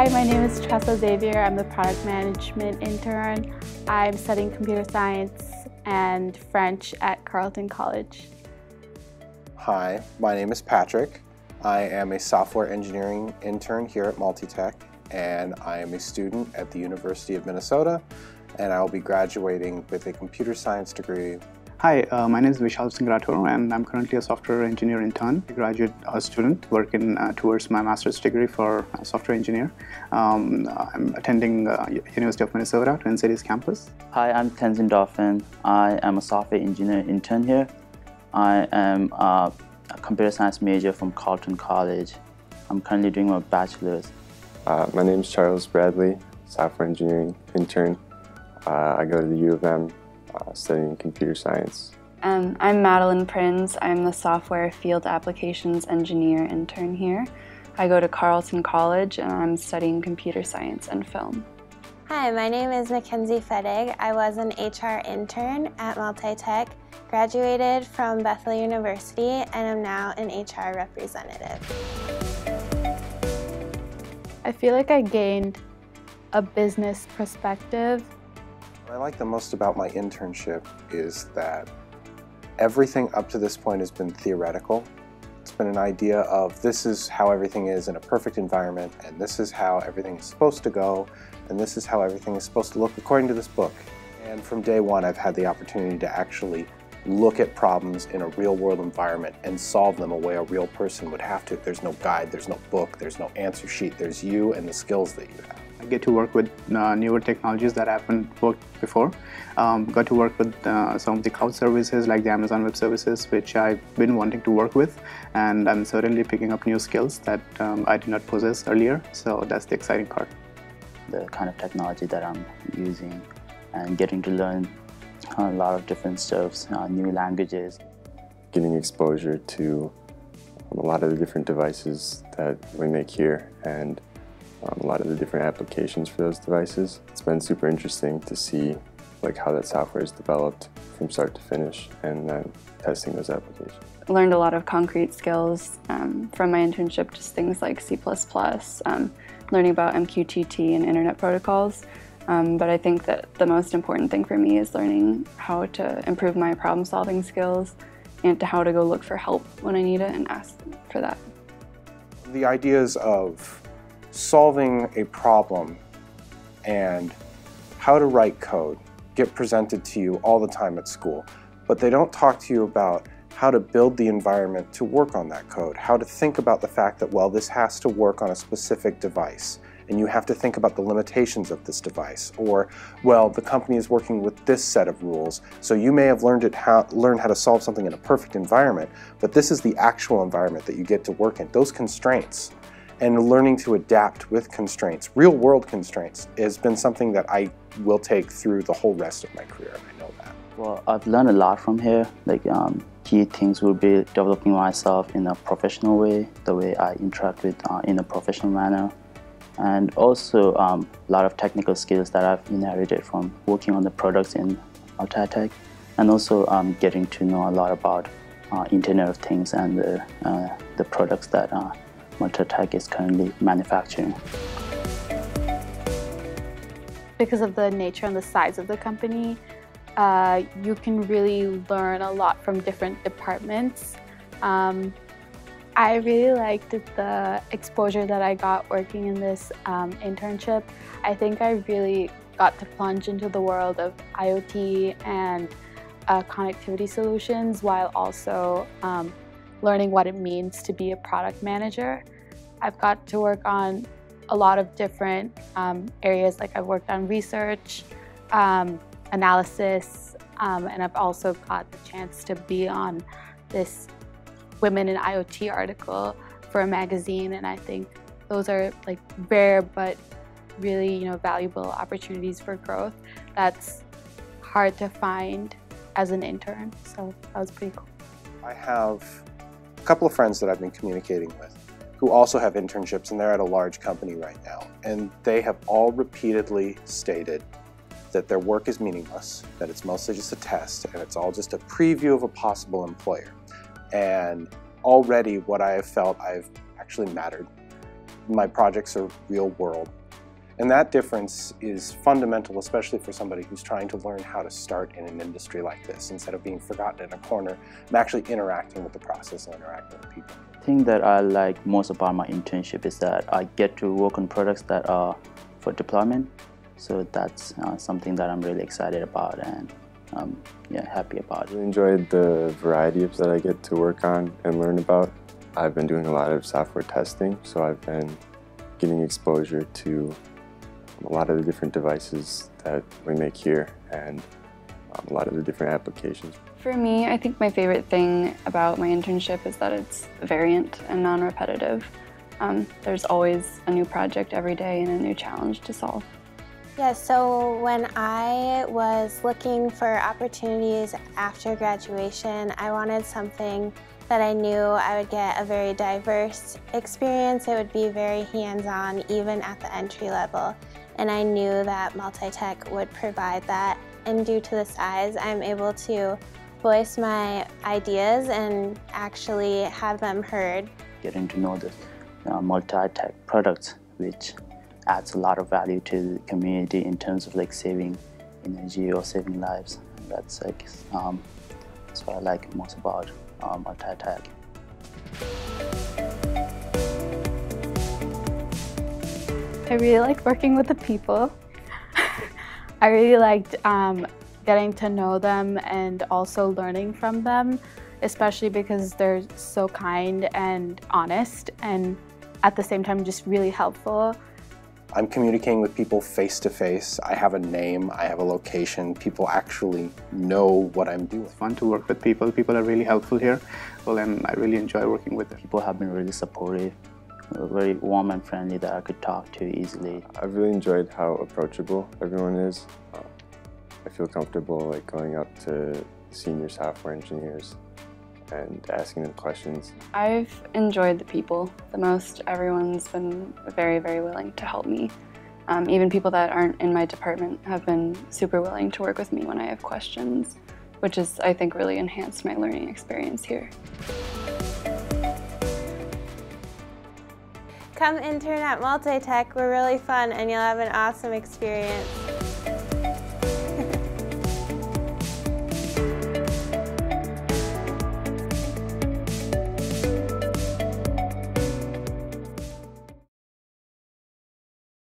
Hi, my name is Tressa Xavier. I'm the product management intern. I'm studying computer science and French at Carleton College. Hi, my name is Patrick. I am a software engineering intern here at MultiTech, and I am a student at the University of Minnesota, and I will be graduating with a computer science degree. Hi, my name is Vishal Singratoro, and I'm currently a software engineer intern, a graduate student working towards my master's degree for software engineer. I'm attending University of Minnesota, Twin Cities campus. Hi, I'm Tenzin Dauphin. I am a software engineer intern here. I am a computer science major from Carleton College. I'm currently doing my bachelor's. My name is Charles Bradley, software engineering intern. I go to the U of M. Studying computer science. I'm Madeline Prinz. I'm the software field applications engineer intern here. I go to Carleton College and I'm studying computer science and film. Hi, my name is Mackenzie Fedig. I was an HR intern at MultiTech, graduated from Bethel University, and am now an HR representative. I feel like I gained a business perspective. What I like the most about my internship is that everything up to this point has been theoretical. It's been an idea of this is how everything is in a perfect environment, and this is how everything is supposed to go, and this is how everything is supposed to look according to this book. And from day one, I've had the opportunity to actually look at problems in a real-world environment and solve them a way a real person would have to. There's no guide, there's no book, there's no answer sheet. There's you and the skills that you have. I get to work with newer technologies that I haven't worked before. Got to work with some of the cloud services like the Amazon Web Services, which I've been wanting to work with, and I'm certainly picking up new skills that I did not possess earlier, so that's the exciting part. The kind of technology that I'm using and getting to learn a lot of different stuff, new languages. Getting exposure to a lot of the different devices that we make here and a lot of the different applications for those devices. It's been super interesting to see how that software is developed from start to finish and then testing those applications. I learned a lot of concrete skills from my internship, just things like C++, learning about MQTT and internet protocols. But I think that the most important thing for me is learning how to improve my problem-solving skills and how to go look for help when I need it and ask for that. The ideas of solving a problem and how to write code get presented to you all the time at school, but they don't talk to you about how to build the environment to work on that code, how to think about the fact that, well, this has to work on a specific device, and you have to think about the limitations of this device, or, well, the company is working with this set of rules, so you may have learned how to solve something in a perfect environment, but this is the actual environment that you get to work in, those constraints. And learning to adapt with constraints, real-world constraints, has been something that I will take through the whole rest of my career, and I know that. Well, I've learned a lot from here. Key things will be developing myself in a professional way, the way I interact with in a professional manner, and also a lot of technical skills that I've inherited from working on the products in MultiTech, and also getting to know a lot about Internet of Things and the products that MultiTech is currently manufacturing. Because of the nature and the size of the company, you can really learn a lot from different departments. I really liked the exposure that I got working in this internship. I think I really got to plunge into the world of IoT and connectivity solutions while also learning what it means to be a product manager. I've got to work on a lot of different areas, like I've worked on research, analysis, and I've also got the chance to be on this Women in IoT article for a magazine, and I think those are rare but really valuable opportunities for growth that's hard to find as an intern, so that was pretty cool. I have a couple of friends that I've been communicating with who also have internships, and they're at a large company right now. And they have all repeatedly stated that their work is meaningless, that it's mostly just a test, and it's all just a preview of a possible employer. And already what I have felt I've actually mattered my projects are real world. And that difference is fundamental, especially for somebody who's trying to learn how to start in an industry like this. Instead of being forgotten in a corner, I'm actually interacting with the process and interacting with people. The thing that I like most about my internship is that I get to work on products that are for deployment. So that's something that I'm really excited about and happy about. I really enjoyed the variety that I get to work on and learn about. I've been doing a lot of software testing, so I've been getting exposure to a lot of the different devices that we make here and a lot of the different applications. For me, I think my favorite thing about my internship is that it's variant and non-repetitive. There's always a new project every day and a new challenge to solve. Yeah, so when I was looking for opportunities after graduation, I wanted something that I knew I would get a very diverse experience. It would be very hands-on, even at the entry level. And I knew that MultiTech would provide that. And due to the size, I'm able to voice my ideas and actually have them heard. Getting to know the MultiTech products, which adds a lot of value to the community in terms of like saving energy or saving lives. That's like that's what I like most about MultiTech. I really liked working with the people. I really liked getting to know them and also learning from them, especially because they're so kind and honest and at the same time just really helpful. I'm communicating with people face to face. I have a name, I have a location. People actually know what I'm doing. It's fun to work with people. People are really helpful here. Well, and I really enjoy working with them. People have been really supportive, very warm and friendly that I could talk to easily. I've really enjoyed how approachable everyone is. I feel comfortable like going up to senior software engineers and asking them questions. I've enjoyed the people the most. Everyone's been very, very willing to help me. Even people that aren't in my department have been super willing to work with me when I have questions, which is, I think, really enhanced my learning experience here. Come intern at MultiTech. We're really fun and you'll have an awesome experience.